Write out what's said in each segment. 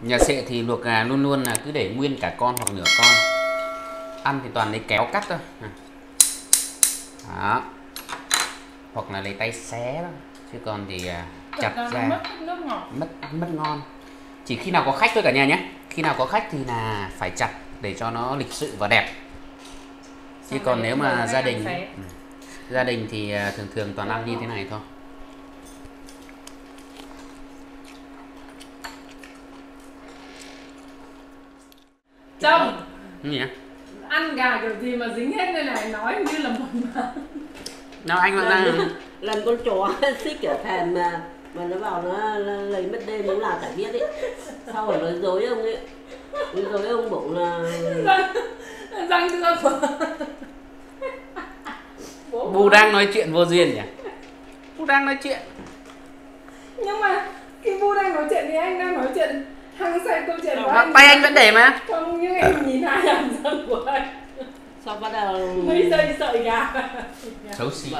Nhà Xệ thì luộc gà luôn luôn là cứ để nguyên cả con hoặc nửa con, ăn thì toàn lấy kéo cắt thôi. Đó, hoặc là lấy tay xé thôi, chứ còn thì chặt ra mất ngon. Chỉ khi nào có khách thôi cả nhà nhé, khi nào có khách thì là phải chặt để cho nó lịch sự và đẹp. Chứ còn nếu mà gia đình thì thường thường toàn ăn như thế này thôi. Chồng, ăn gà kiểu gì mà dính hết đây này, nói như là một mà. Nào anh vẫn đang lần con chó xích ở thèm mà nó vào nó lấy mất đêm cũng là phải biết đấy. Sau rồi nói dối ông ấy, nói dối ông bụng là răng thương. Bố đang nói chuyện vô duyên nhỉ? Bố đang nói chuyện. Nhưng mà khi bố đang nói chuyện thì anh đang nói chuyện. Tay anh vẫn để mà. Không, nhưng em nhìn hai hàm răng của anh. Sao bắt đầu mấy dây sợi gà. Xấu xí.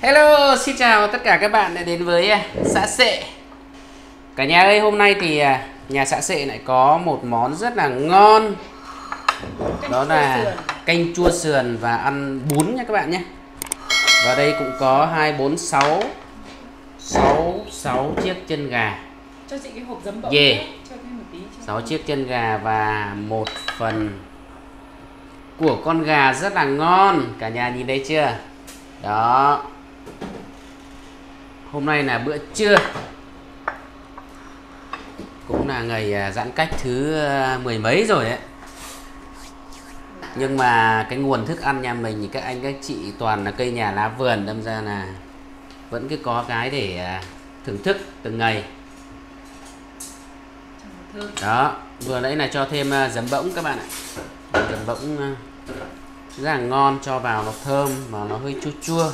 Hello, xin chào tất cả các bạn đã đến với Xã Xệ. Cả nhà ơi, hôm nay thì nhà Xã Xệ lại có một món rất là ngon. Đó là canh chua sườn và ăn bún nha các bạn nhé. Và đây cũng có 6 chiếc chân gà. Cho chị cái hộp giấm bỗng nhé. Cho thêm một tí. 6 chiếc chân gà và một phần của con gà rất là ngon. Cả nhà nhìn đây chưa? Đó. Hôm nay là bữa trưa. Cũng là ngày giãn cách thứ mười mấy rồi đấy. Nhưng mà cái nguồn thức ăn nhà mình thì các anh các chị toàn là cây nhà lá vườn, đâm ra là vẫn cứ có cái để thưởng thức từng ngày. Đó, vừa nãy là cho thêm giấm bỗng các bạn ạ. Giấm bỗng rất là ngon, cho vào nó thơm mà nó hơi chua chua.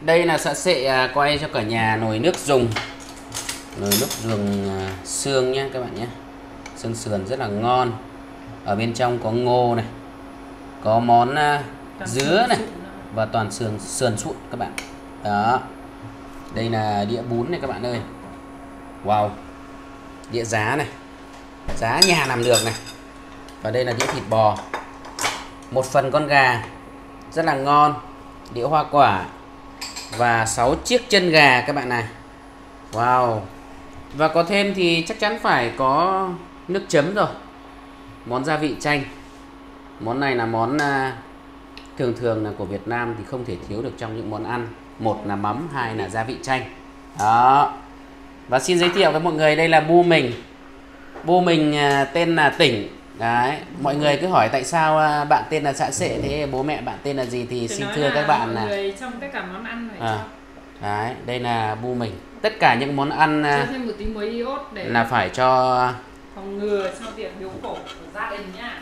Đây là Xã Xệ quay cho cả nhà nồi nước dùng. Nồi nước dùng xương nhé các bạn nhé. Xương sườn rất là ngon. Ở bên trong có ngô này, có món dứa này và toàn sườn sụn các bạn. Đó, đây là đĩa bún này các bạn ơi. Wow, đĩa giá này, giá nhà làm được này. Và đây là đĩa thịt bò, một phần con gà rất là ngon, đĩa hoa quả và 6 chiếc chân gà các bạn này. Wow, và có thêm thì chắc chắn phải có nước chấm rồi. Món gia vị chanh. Món này là món thường thường là của Việt Nam thì không thể thiếu được trong những món ăn. Một là mắm, hai là gia vị chanh. Đó. Và xin giới thiệu với mọi người, đây là bu mình. Bu mình tên là Tỉnh. Đấy, mọi người cứ hỏi tại sao bạn tên là Xã Xệ thế, bố mẹ bạn tên là gì thì xin thưa các bạn là trong tất cả món ăn này. Đấy, đây là bu mình. Tất cả những món ăn thêm một tí muối iốt để là phải cho phòng ngừa cho việc biếu cổ của gia đình nhá.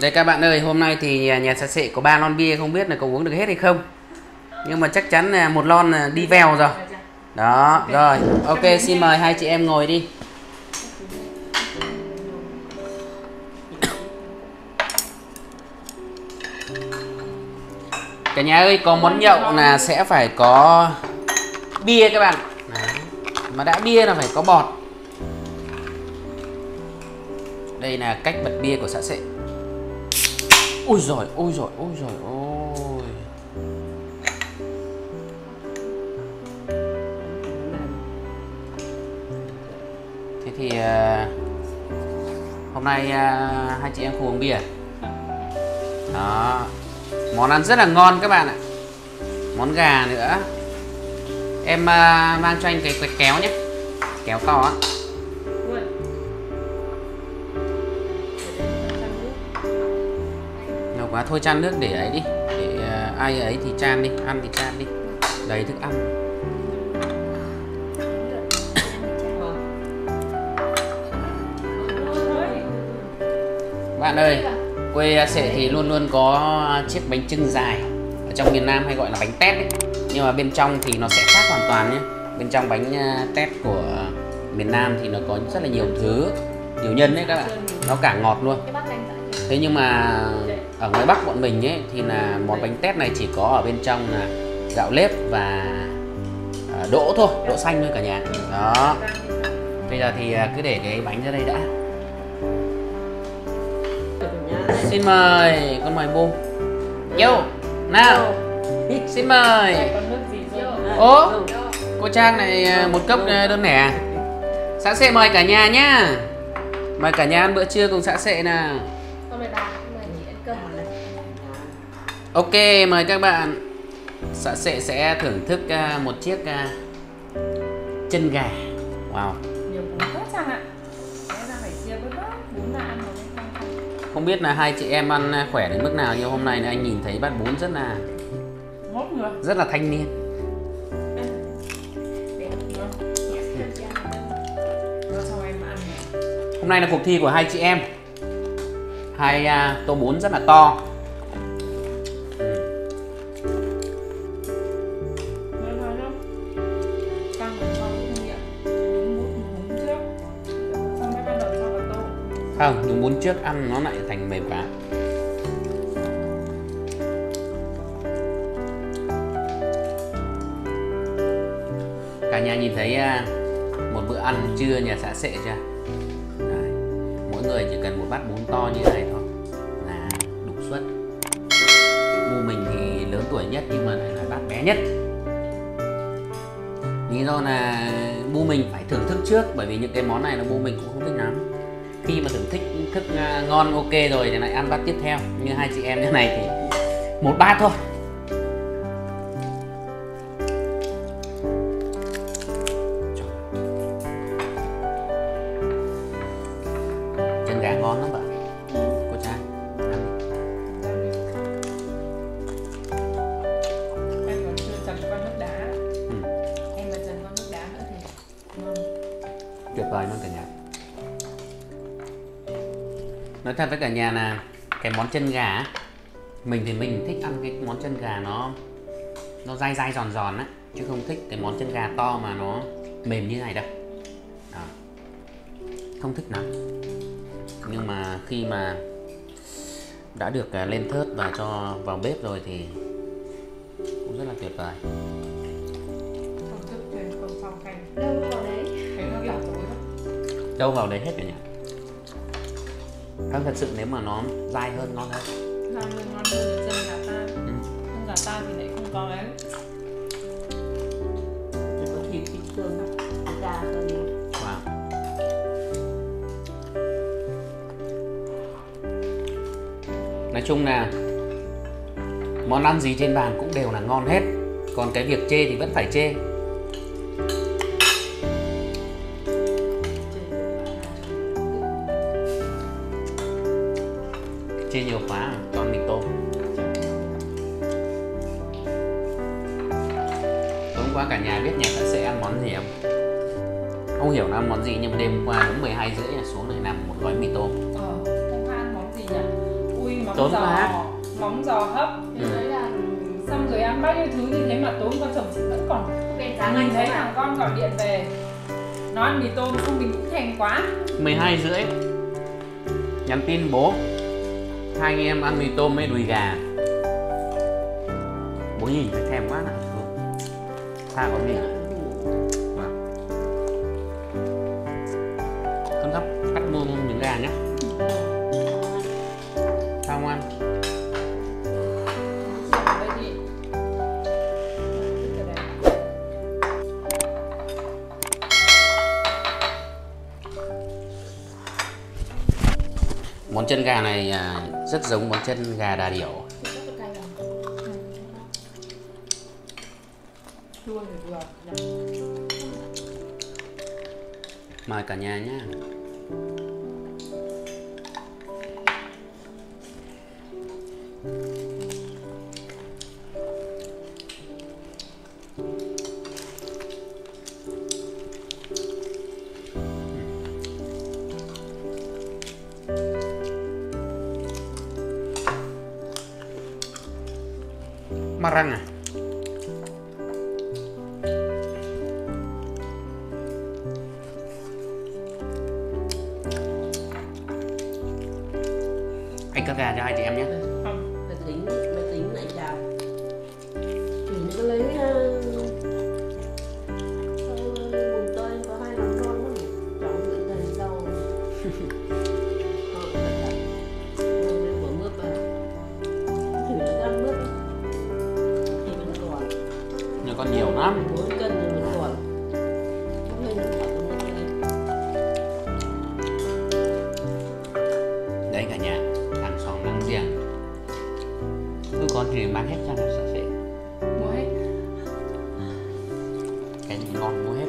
Đây các bạn ơi, hôm nay thì nhà Xã Xệ có 3 lon bia, không biết là có uống được hết hay không. Nhưng mà chắc chắn là một lon đi vèo rồi. Đó, rồi. Ok, xin mời hai chị em ngồi đi. Cả nhà ơi, có món nhậu là sẽ phải có bia các bạn. Đấy. Mà đã bia là phải có bọt. Đây là cách bật bia của Xã Xệ. Ôi giời, ôi giời, ôi giời, ôi. Thế thì hôm nay hai chị em không uống bia. Đó. Món ăn rất là ngon các bạn ạ. Món gà nữa. Em mang cho anh cái quẹt kéo nhé. Kéo to á. Và thôi chan nước để ấy đi, để ai ấy thì chan đi, ăn thì chan đi, đầy thức ăn. Bạn ơi, quê Xệ thì luôn luôn có chiếc bánh chưng dài, ở trong miền Nam hay gọi là bánh tét ấy. Nhưng mà bên trong thì nó sẽ khác hoàn toàn nhé. Bên trong bánh tét của miền Nam thì nó có rất là nhiều thứ, nhiều nhân đấy các bạn, nó cả ngọt luôn. Thế nhưng mà ở ngoài Bắc bọn mình ấy thì là món bánh tét này chỉ có ở bên trong là gạo nếp và đỗ thôi, đỗ xanh thôi cả nhà. Đó. Bây giờ thì cứ để cái bánh ra đây đã. Xin mời, con mời Bu. Yo, nào. Xin mời. Ố, cô Trang này một cốc đơn lẻ. Xã Xệ mời cả nhà nhá. Mời cả nhà ăn bữa trưa cùng Xã Xệ nào. Ok, mời các bạn. Xã Xệ sẽ thưởng thức một chiếc chân gà. Wow. Nhiều bún quá Trang ạ. Không biết là hai chị em ăn khỏe đến mức nào nhưng hôm nay anh nhìn thấy bát bún rất là thanh niên. Hôm nay là cuộc thi của hai chị em. Hai tô bún rất là to. Không, nhưng bún trước ăn nó lại thành mềm quá. Cả nhà nhìn thấy một bữa ăn trưa nhà Xã Xệ chưa? Đấy. Mỗi người chỉ cần một bát bún to như này thôi là đủ suất. Bu mình thì lớn tuổi nhất nhưng mà lại là bát bé nhất. Lý do là bu mình phải thưởng thức trước, bởi vì những cái món này là bu mình cũng không thích lắm. Khi mà thưởng thức ngon ok rồi thì lại ăn bát tiếp theo. Như hai chị em thế này thì một bát thôi. Chân gà ngon lắm bạn. Cô Trang ăn. Em còn chưa chấm qua nước đá. Em mà chấm qua nước đá nữa thì ngon. Tuyệt vời luôn cả nhà. Nói thật với cả nhà là cái món chân gà, mình thì mình thích ăn cái món chân gà nó dai dai giòn giòn á, chứ không thích cái món chân gà to mà nó mềm như này đâu. Đó. Không thích lắm. Nhưng mà khi mà đã được lên thớt và cho vào bếp rồi thì cũng rất là tuyệt vời. Đâu vào đấy hết cả nhà. Thật sự nếu mà nó dai hơn ngon hơn. Dai hơn ngon hơn chân gà ta. Chân gà ta thì lại không có ấy. Chỉ có thịt xương thôi, gà thôi. Wow. Nói chung là món ăn gì trên bàn cũng đều là ngon hết. Còn cái việc chê thì vẫn phải chê. Chê nhiều quá, cho ăn mì tôm. Tối hôm qua cả nhà biết nhà Xã Xệ ăn món gì không? Không hiểu nó ăn món gì nhưng mà đêm qua đúng 12:30 là xuống này làm một gói mì tôm. Tối qua ăn món gì nhỉ? Ui, móng giò hấp. Thế là xong rồi ăn bao nhiêu thứ như thế mà tối qua chồng chị vẫn còn. Mình thấy thằng con gọi điện về, nó ăn mì tôm không mình cũng thèm quá. 12:30 nhắn tin bố. Hai anh em ăn mì tôm với đùi gà. Bố nhìn thấy thèm quá nè. Tha có gì wow. Con Thấp cắt mua miếng gà nhé. Sao không ăn? Món chân gà này rất giống món chân gà đà điểu. Mời cả nhà nhé. Marang à? Anh gà cho hai chị em nhé. Không, phải tính lại gà. Mình cứ lấy mùng tơi có 2 lóng non quá nhỉ. Cháu dựng thành rau. Còn nhiều lắm. 4 cân rồi một tuần. Đấy cả nhà, hàng xóm láng giềng. Cứ con gì bán hết ra là Xã Xệ. Mua hết. Cái gì ngon mua hết.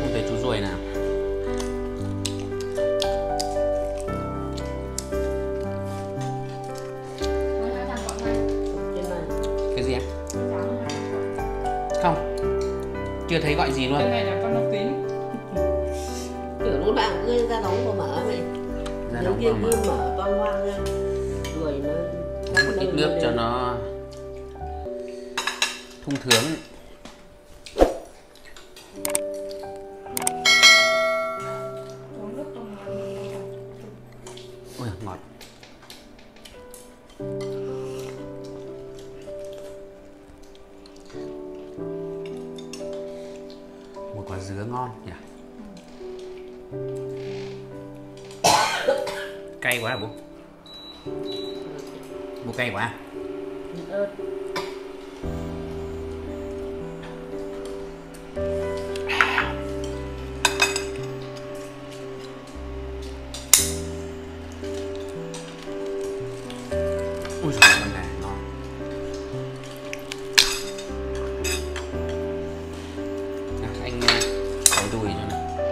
Không thấy chú ruồi nào. Không, chưa thấy gọi gì luôn. Cái này là con độc tính. Kiểu lúc nào cứ ra đóng mà mở vậy. Ra đóng kia cứ mở toang hoang ra. Rồi nó một ít nước cho nó thông thướng. Ôi ngọt. Quả dứa ngon nhỉ. Cay quá hả bố? Bố cay quá. Ớt. Ui giời ơi, con này ngon. Đùi nữa này.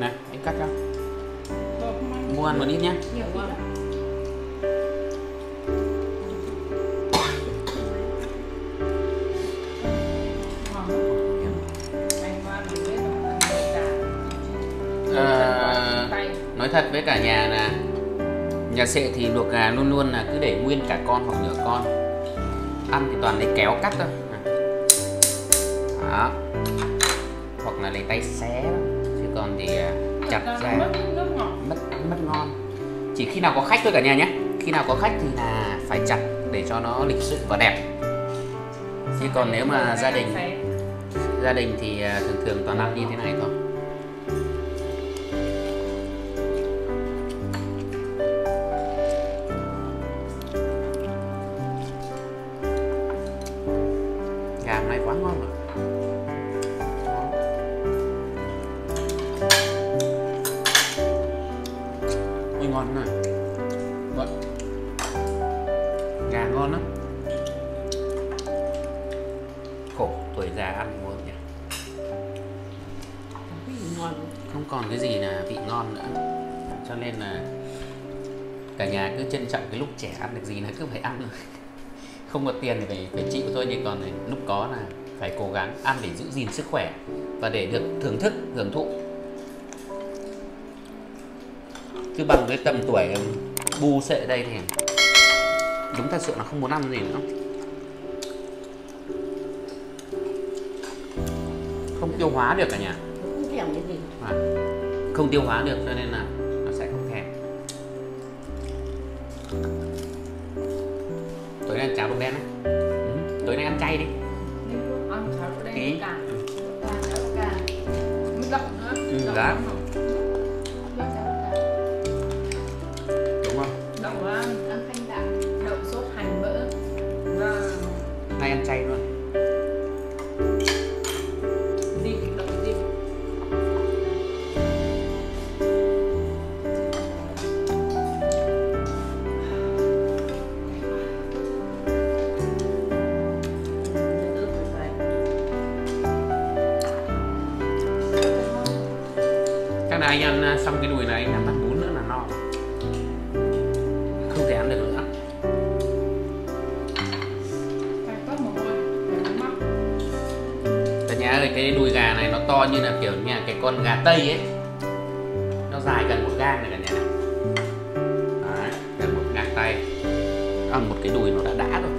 Nè, anh cắt ra. Mua ăn một ít nhé. Nói thật với cả nhà là nhà Xệ thì luộc gà luôn luôn là cứ để nguyên cả con hoặc nửa con. Ăn thì toàn lấy kéo cắt thôi. Đó. Hoặc là lấy tay xé đó. Chứ còn thì chặt ra mất ngon. Chỉ khi nào có khách thôi cả nhà nhé. Khi nào có khách thì là phải chặt để cho nó lịch sự và đẹp. Chứ còn nếu mà gia đình thì thường toàn ăn như thế này thôi. Gà hôm nay quá ngon rồi. Ui ngon này. Vậy. Gà ngon lắm. Khổ tuổi già ăn muộn nhỉ. Ngon. Không còn cái gì là vị ngon nữa. Cho nên là cả nhà cứ trân trọng cái lúc trẻ ăn được gì là cứ phải ăn rồi. Không có tiền thì phải chịu thôi, nhưng còn lúc có là phải cố gắng ăn để giữ gìn sức khỏe và để được thưởng thức, hưởng thụ. Cứ bằng cái tầm tuổi bu Xệ đây thì đúng thật sự là không muốn ăn gì nữa. Không tiêu hóa được cả nhà. Không tiêu hóa được cho nên là nó sẽ không thèm. Tối nay ăn cháo đậu đen á. Tối nay ăn chay đi. Ăn cháo đậu đen cả. Cháo đậu cả. Mới đậu nữa. Đậu đúng không? Đậu ăn canh đạm, đậu sốt hành mỡ. Và nay ăn chay luôn. Anh ăn xong cái đùi này anh ăn bát bún nữa là no, không thể ăn được nữa. Cả nhà ơi, cái đùi gà này nó to như là kiểu như là cái con gà tây ấy, nó dài gần 1 gang này cả nhà này. Đấy, gần 1 gang tay, ăn một cái đùi nó đã rồi.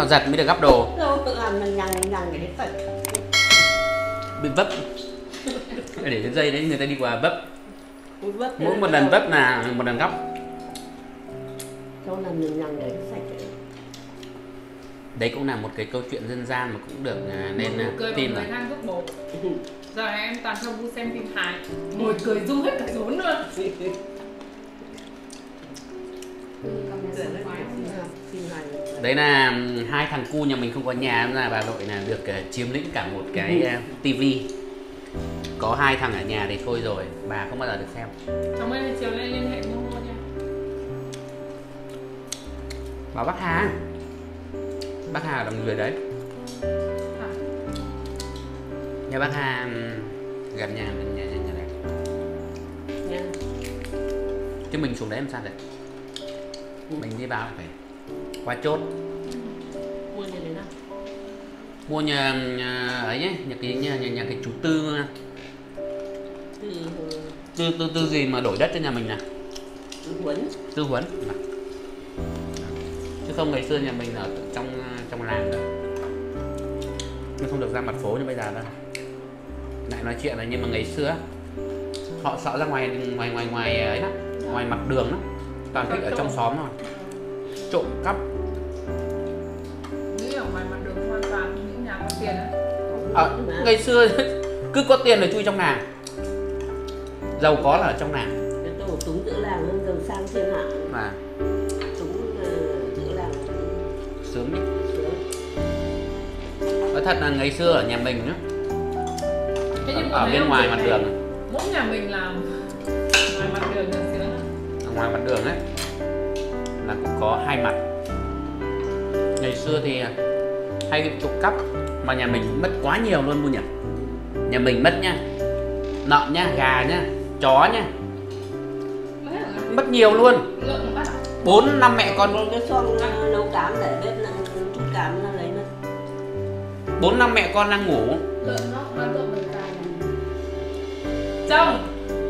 nào giặt mới được gắp đồ. Đâu tự làm mình nhằn cái đấy phải. Bị vấp. Để cái dây đấy người ta đi qua vấp. Mỗi một lần vấp là một lần gắp. Đâu là mình nhằn đấy sạch. Đấy cũng là một cái câu chuyện dân gian mà cũng được nên tin rồi. Giờ này em toàn theo vui xem phim hài, ngồi cười du hết cả rốn luôn. Đấy là hai thằng cu nhà mình không có nhà ra bà nội là được chiếm lĩnh cả một cái tivi. Có hai thằng ở nhà thì thôi rồi, bà không bao giờ được xem. Cháu ơi, chiều nay liên hệ mua nha. Bà Bắc Hà. Bác Hà là người đấy. Nhà bác Hà gần nhà mình, nhà này. Nhà. Chứ mình xuống đấy em sao vậy? Mình đi vào phải qua chốt. Mua nhà đấy nào? Mua nhà ấy nhé, nhà cái chú Tư. Tư gì mà đổi đất cho nhà mình nè? Tư Huấn. Chứ không ngày xưa nhà mình ở trong làng thôi. Nó không được ra mặt phố như bây giờ đâu. Lại nói chuyện là nhưng mà ngày xưa họ sợ ra ngoài ấy đó, ngoài mặt đường đó. Toàn thích ở trong xóm rồi. Trộm cắp. Nghĩ ở ngoài mặt đường hoàn toàn những nhà có tiền á. Ngày xưa cứ có tiền là chui trong làng. Giàu có là ở trong làng. Tôi một túng giữa làng lên giàu sang trên mạng. À. Sướng đấy. Nói thật là ngày xưa ở nhà mình nhá, ở bên ngoài mặt đường này. Mỗi nhà mình là ngoài mặt đường là sướng. Ở ngoài mặt đường ấy là cũng có hai mặt. Ngày xưa thì hay bị trộm cắp mà nhà mình cũng mất quá nhiều luôn luôn nhỉ. Nhà mình mất nha, lợn nha, gà nha, chó nha, mất nhiều luôn. 4-5 mẹ con luôn. Cái xong nấu cám để bếp là chút cám nó lấy nó. 4-5 mẹ con đang ngủ. Lợn nó bán lợn bằng cám. Chồng.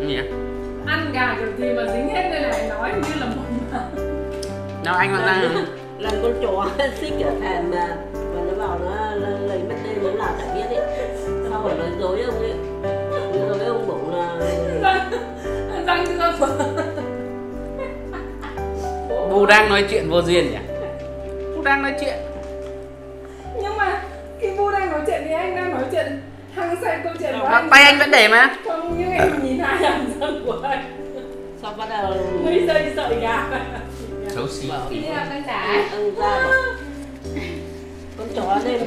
Gì vậy? Ăn gà kiểu gì mà dính hết đây này, nói như là một mà. Nào anh mà đang làm con chó xích ở thèm mà. Và nó bảo nó lấy mất đây nó làm chả biết ấy. Sao phải nói dối ông ấy. Rồi với ông bụng là răng chưa phở. Cô đang nói chuyện vô duyên nhỉ? Cô đang nói chuyện. Nhưng mà khi cô đang nói chuyện thì anh đang nói chuyện hàng say câu chuyện của anh. Tay anh vẫn để mà. Không, nhưng em nhìn hai hàm răng của anh. Sao bắt đầu mấy giây sợi gà. Xấu xí. Khi nào anh giả? Ừ, ra bỏ. Con chó đêm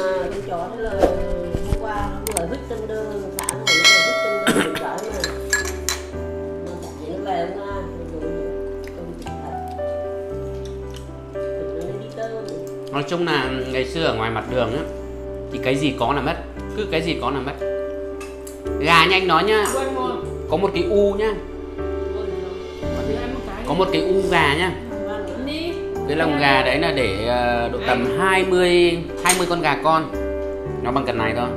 con chó nó là hôm qua nó vừa vứt tân đơn xã rồi nó vừa vứt tân đơn của xã mà. Nó giả những về ông Nga. Nói chung là ngày xưa ở ngoài mặt đường á thì cái gì có là mất, cứ cái gì có là mất. Gà nhanh nói nhá, có một cái u nhá, có một cái u gà nhá. Cái lồng gà đấy là để độ tầm 20 con gà con, nó bằng cần này thôi.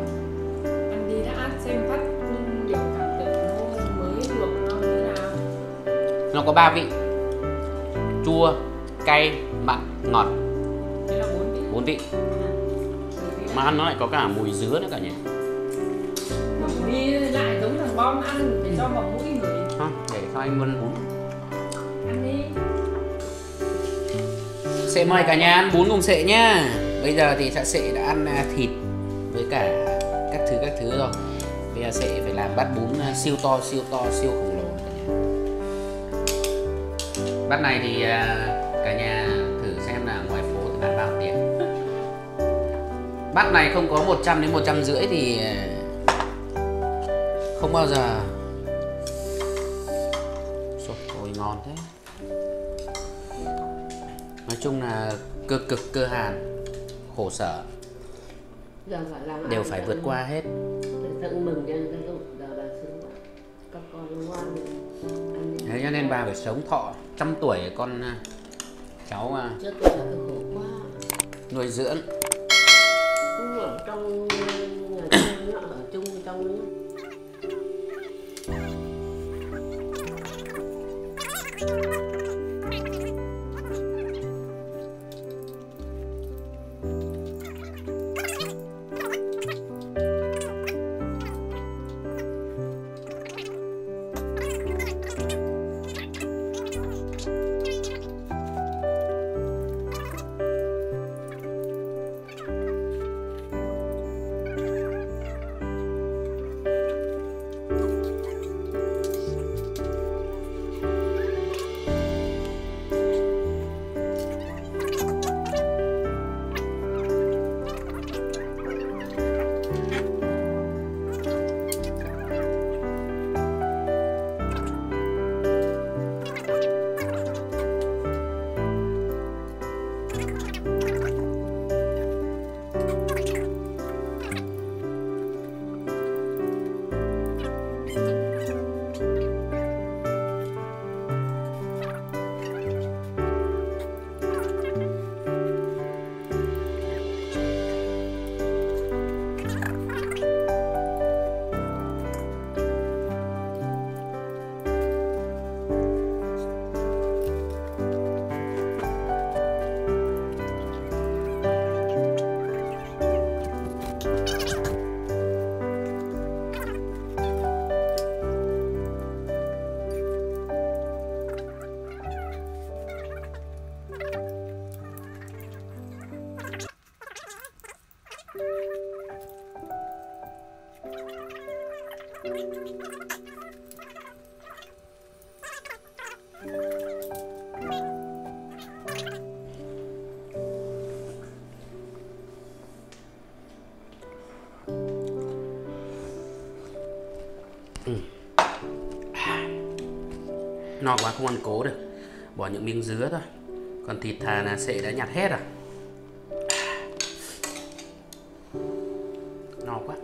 Anh đi đã xem phát điểm cảm tưởng mới được nó thế nào? Nó có 3 vị, chua, cay, mặn, ngọt. 4 vị. Mà ăn nó lại có cả mùi dứa nữa cả nhỉ. Đi lại giống thằng Bom ăn để cho vào mũi người. Không, để cho anh Vân bún. Ăn đi. Sẽ mời cả nhà ăn bún cùng Sệ nhá. Bây giờ thì Xã Sệ đã ăn thịt với cả các thứ rồi. Bây giờ Sệ phải làm bát bún siêu khổng lồ cả nhà. Bát này thì cả nhà thử xem là ngoài phố thì bán bao tiền. Bát này không có 100 đến 150 thì không bao giờ. Ôi ngon thế. Nói chung là cực cơ hàn, khổ sở đều phải vượt qua hết. Thế cho nên bà phải sống thọ trăm tuổi con cháu nuôi dưỡng. Ở trong nhà chung nó ở chung trong nữa. no quá không ăn cố được, bỏ những miếng dứa thôi, còn thịt thà là Xệ đã nhặt hết rồi. No quá.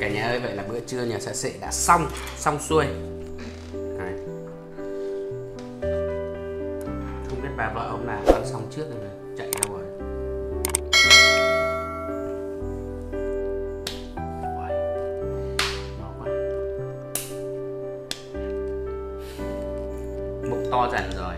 Cả nhà ơi, vậy là bữa trưa nhà Xã Xệ đã xong xuôi. Đấy. Không biết bà vợ ông nào ăn xong trước rồi chạy đâu rồi. Ngon quá. Bụng to dần rồi.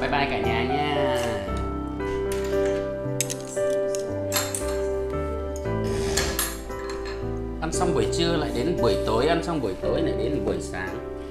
Bye bye cả nhà nha. Ăn xong buổi trưa lại đến buổi tối, ăn xong buổi tối lại đến buổi sáng.